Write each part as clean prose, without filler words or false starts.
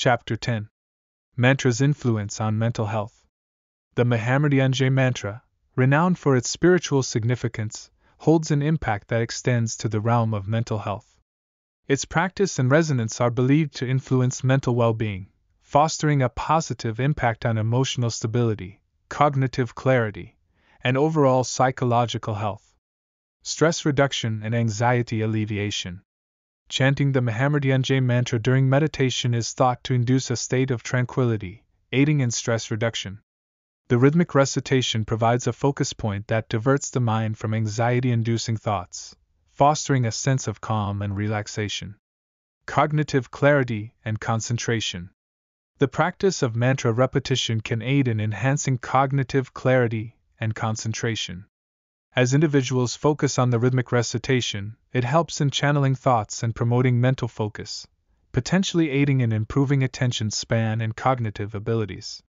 Chapter 10. Mantra's Influence on Mental Health. The Mahamrityunjay Mantra, renowned for its spiritual significance, holds an impact that extends to the realm of mental health. Its practice and resonance are believed to influence mental well-being, fostering a positive impact on emotional stability, cognitive clarity, and overall psychological health, stress reduction, and anxiety alleviation. Chanting the Mahamrityunjay Mantra during meditation is thought to induce a state of tranquility, aiding in stress reduction. The rhythmic recitation provides a focus point that diverts the mind from anxiety-inducing thoughts, fostering a sense of calm and relaxation. Cognitive clarity and concentration. The practice of mantra repetition can aid in enhancing cognitive clarity and concentration. As individuals focus on the rhythmic recitation, it helps in channeling thoughts and promoting mental focus, potentially aiding in improving attention span and cognitive abilities.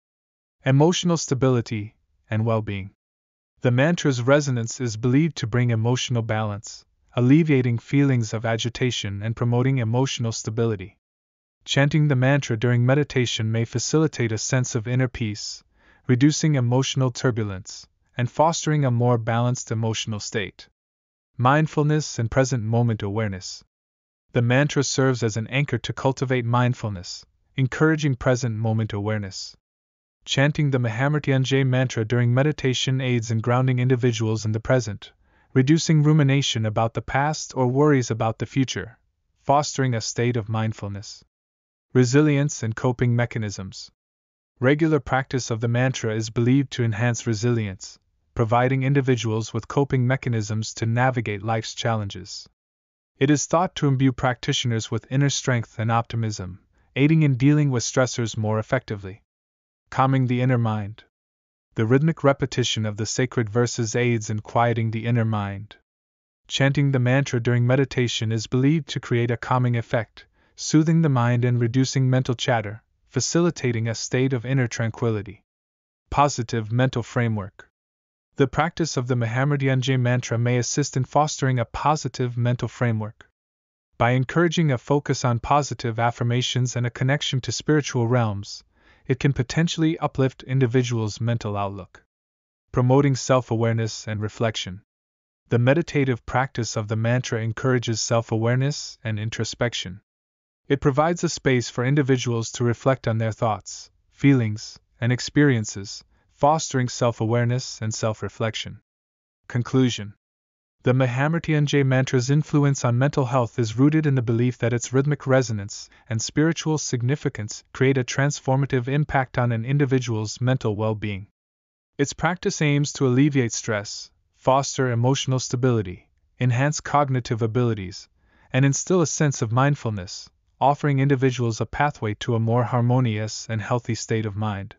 Emotional stability and well-being. The mantra's resonance is believed to bring emotional balance, alleviating feelings of agitation and promoting emotional stability. Chanting the mantra during meditation may facilitate a sense of inner peace, reducing emotional turbulence, and fostering a more balanced emotional state. Mindfulness and present moment awareness. The mantra serves as an anchor to cultivate mindfulness, encouraging present moment awareness. Chanting the Mahamrityunjay Mantra during meditation aids in grounding individuals in the present, reducing rumination about the past or worries about the future, fostering a state of mindfulness. Resilience and coping mechanisms. Regular practice of the mantra is believed to enhance resilience, providing individuals with coping mechanisms to navigate life's challenges. It is thought to imbue practitioners with inner strength and optimism, aiding in dealing with stressors more effectively. Calming the inner mind. The rhythmic repetition of the sacred verses aids in quieting the inner mind. Chanting the mantra during meditation is believed to create a calming effect, soothing the mind and reducing mental chatter, facilitating a state of inner tranquility. Positive mental framework. The practice of the Mahamrityunjay Mantra may assist in fostering a positive mental framework. By encouraging a focus on positive affirmations and a connection to spiritual realms, it can potentially uplift individuals' mental outlook. Promoting self-awareness and reflection. The meditative practice of the mantra encourages self-awareness and introspection. It provides a space for individuals to reflect on their thoughts, feelings, and experiences, fostering self-awareness and self-reflection. Conclusion. The Mahamrityunjay Mantra's influence on mental health is rooted in the belief that its rhythmic resonance and spiritual significance create a transformative impact on an individual's mental well-being. Its practice aims to alleviate stress, foster emotional stability, enhance cognitive abilities, and instill a sense of mindfulness, offering individuals a pathway to a more harmonious and healthy state of mind.